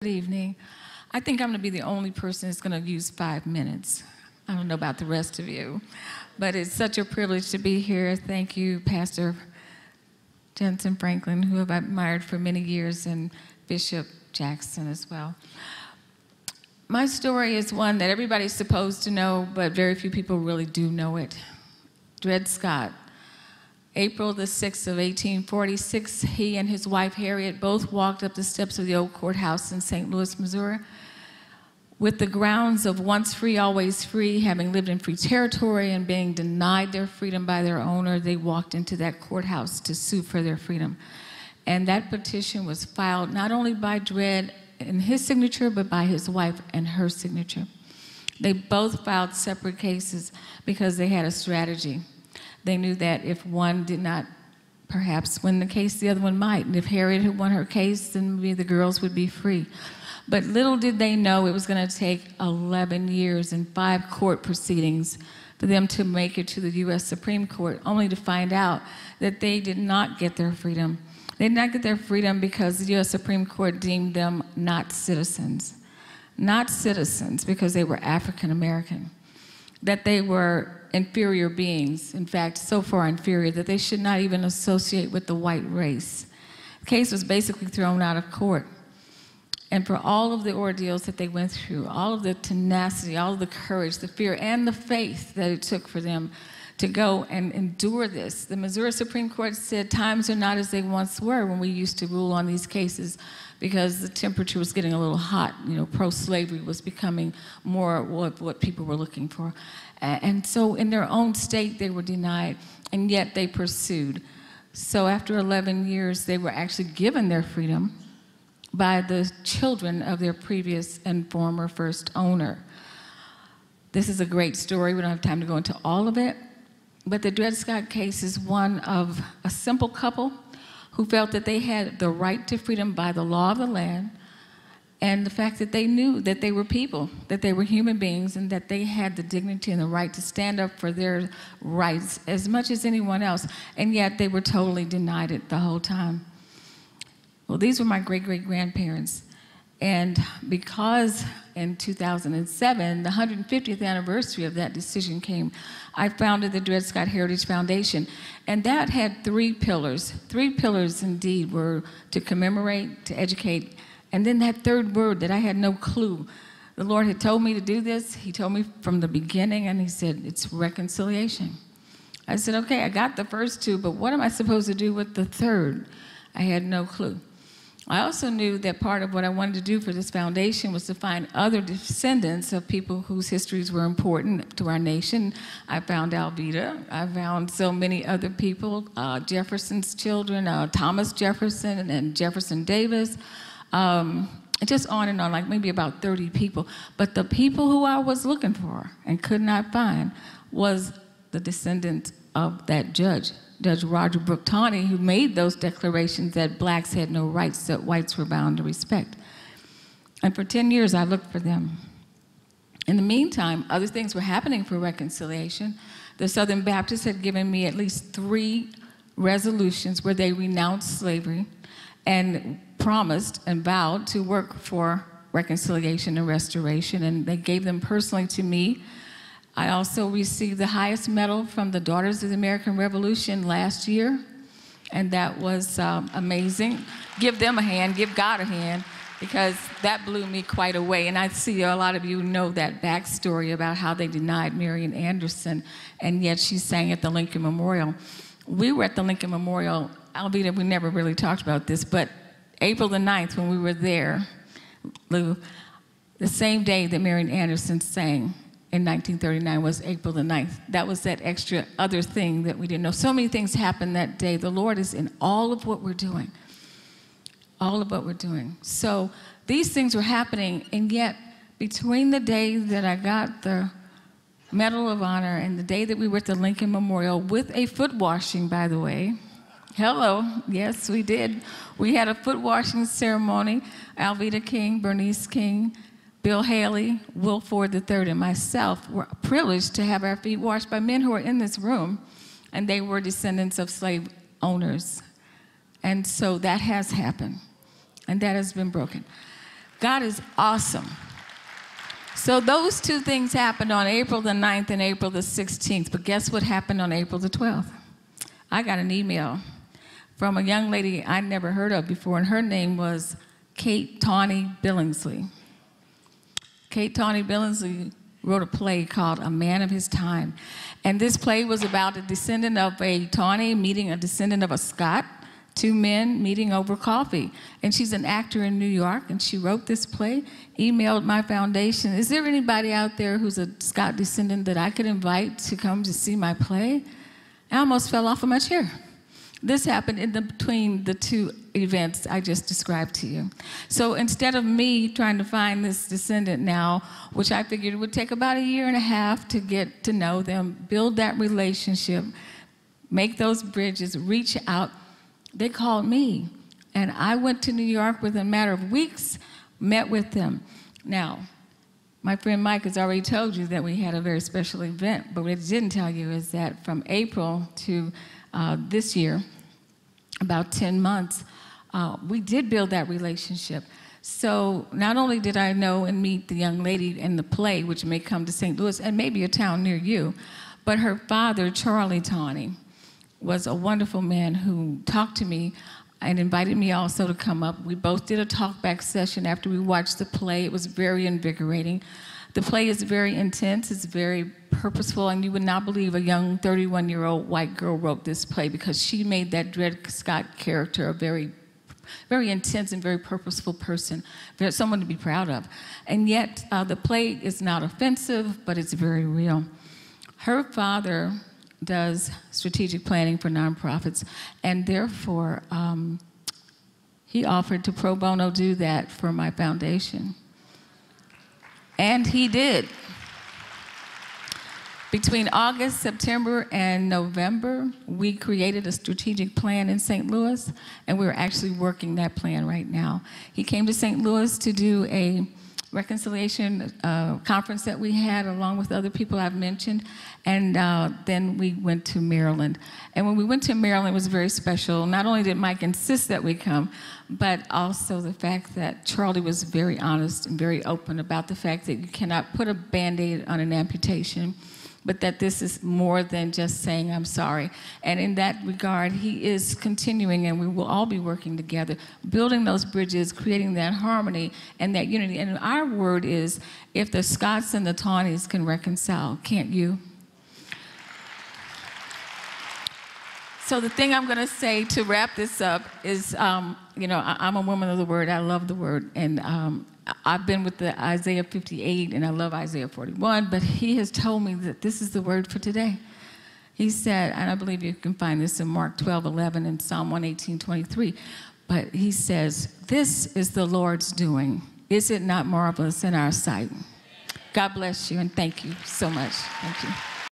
Good evening. I think I'm going to be the only person that's going to use 5 minutes. I don't know about the rest of you, but it's such a privilege to be here. Thank you, Pastor Jensen Franklin, who I've admired for many years, and Bishop Jackson as well. My story is one that everybody's supposed to know, but very few people really do know it. Dred Scott. April the 6th of 1846, he and his wife Harriet both walked up the steps of the old courthouse in St. Louis, Missouri. With the grounds of once free, always free, having lived in free territory and being denied their freedom by their owner, they walked into that courthouse to sue for their freedom. And that petition was filed not only by Dred in his signature, but by his wife and her signature. They both filed separate cases because they had a strategy. They knew that if one did not perhaps win the case, the other one might. And if Harriet had won her case, then maybe the girls would be free. But little did they know it was going to take 11 years and 5 court proceedings for them to make it to the U.S. Supreme Court, only to find out that they did not get their freedom. They did not get their freedom because the U.S. Supreme Court deemed them not citizens. Not citizens because they were African American. That they were inferior beings, in fact, so far inferior that they should not even associate with the white race. The case was basically thrown out of court. And for all of the ordeals that they went through, all of the tenacity, all of the courage, the fear, and the faith that it took for them to go and endure this, the Missouri Supreme Court said times are not as they once were when we used to rule on these cases, because the temperature was getting a little hot. You know, pro-slavery was becoming more what people were looking for. And so in their own state, they were denied, and yet they pursued. So after 11 years, they were actually given their freedom by the children of their previous and former first owner. This is a great story. We don't have time to go into all of it. But the Dred Scott case is one of a simple couple who felt that they had the right to freedom by the law of the land, and the fact that they knew that they were people, that they were human beings, and that they had the dignity and the right to stand up for their rights as much as anyone else, and yet they were totally denied it the whole time. Well, these were my great-great-grandparents, and because in 2007, the 150th anniversary of that decision came, I founded the Dred Scott Heritage Foundation. And that had 3 pillars. 3 pillars, indeed, were to commemorate, to educate, and then that third word that I had no clue. The Lord had told me to do this. He told me from the beginning, and he said, it's reconciliation. I said, okay, I got the first 2, but what am I supposed to do with the third? I had no clue. I also knew that part of what I wanted to do for this foundation was to find other descendants of people whose histories were important to our nation. I found Alveda. I found so many other people, Jefferson's children, Thomas Jefferson and Jefferson Davis, just on and on, like maybe about 30 people. But the people who I was looking for and could not find was the descendants of that judge. Judge Roger Brooke Taney, who made those declarations that blacks had no rights, that whites were bound to respect. And for 10 years, I looked for them. In the meantime, other things were happening for reconciliation. The Southern Baptists had given me at least 3 resolutions where they renounced slavery and promised and vowed to work for reconciliation and restoration, and they gave them personally to me. I also received the highest medal from the Daughters of the American Revolution last year, and that was amazing. Give them a hand, give God a hand, because that blew me quite away. And I see a lot of you know that backstory about how they denied Marian Anderson, and yet she sang at the Lincoln Memorial. We were at the Lincoln Memorial, albeit we never really talked about this, but April the 9th, when we were there, Lou, the same day that Marian Anderson sang, in 1939 was April the 9th. That was that extra other thing that we didn't know. So many things happened that day. The Lord is in all of what we're doing. All of what we're doing. So these things were happening, and yet between the day that I got the Medal of Honor and the day that we were at the Lincoln Memorial, with a foot washing, by the way. Hello. Yes, we did. We had a foot washing ceremony. Alveda King, Bernice King, Bill Haley, Will Ford III, and myself were privileged to have our feet washed by men who were in this room, and they were descendants of slave owners. And so that has happened, and that has been broken. God is awesome. So those two things happened on April the 9th and April the 16th. But guess what happened on April the 12th? I got an email from a young lady I'd never heard of before, and her name was Kate Tawney Billingsley. Kate Tawney Billingsley wrote a play called A Man of His Time. And this play was about a descendant of a Tawney meeting a descendant of a Scott, two men meeting over coffee. And she's an actor in New York, and she wrote this play, emailed my foundation. Is there anybody out there who's a Scott descendant that I could invite to come to see my play? I almost fell off of my chair. This happened in between the two events I just described to you. So instead of me trying to find this descendant now, which I figured would take about a year and a half to get to know them, build that relationship, make those bridges, reach out, they called me. And I went to New York within a matter of weeks, met with them. Now, my friend Mike has already told you that we had a very special event, but what it didn't tell you is that from April to this year, about 10 months, we did build that relationship. So not only did I know and meet the young lady in the play, which may come to St. Louis and maybe a town near you, but her father, Charlie Tawney, was a wonderful man who talked to me and invited me also to come up. We both did a talkback session after we watched the play. It was very invigorating. The play is very intense, it's very purposeful, and you would not believe a young 31-year-old white girl wrote this play, because she made that Dred Scott character a very, very intense and very purposeful person, someone to be proud of. And yet, the play is not offensive, but it's very real. Her father does strategic planning for nonprofits, and therefore, he offered to pro bono do that for my foundation. And he did. Between August, September, and November, we created a strategic plan in St. Louis, and we're actually working that plan right now. He came to St. Louis to do a reconciliation conference that we had, along with other people I've mentioned, and then we went to Maryland. And when we went to Maryland, it was very special. Not only did Mike insist that we come, but also the fact that Charlie was very honest and very open about the fact that you cannot put a Band-Aid on an amputation, but that this is more than just saying I'm sorry. And in that regard, he is continuing, and we will all be working together, building those bridges, creating that harmony and that unity. And our word is, if the Scots and the Tawneys can reconcile, can't you? So the thing I'm gonna say to wrap this up is, you know, I'm a woman of the word, I love the word, and I've been with the Isaiah 58, and I love Isaiah 41, but he has told me that this is the word for today. He said, and I believe you can find this in Mark 12:11 and Psalm 118, 23, but he says, this is the Lord's doing. Is it not marvelous in our sight? God bless you, and thank you so much. Thank you.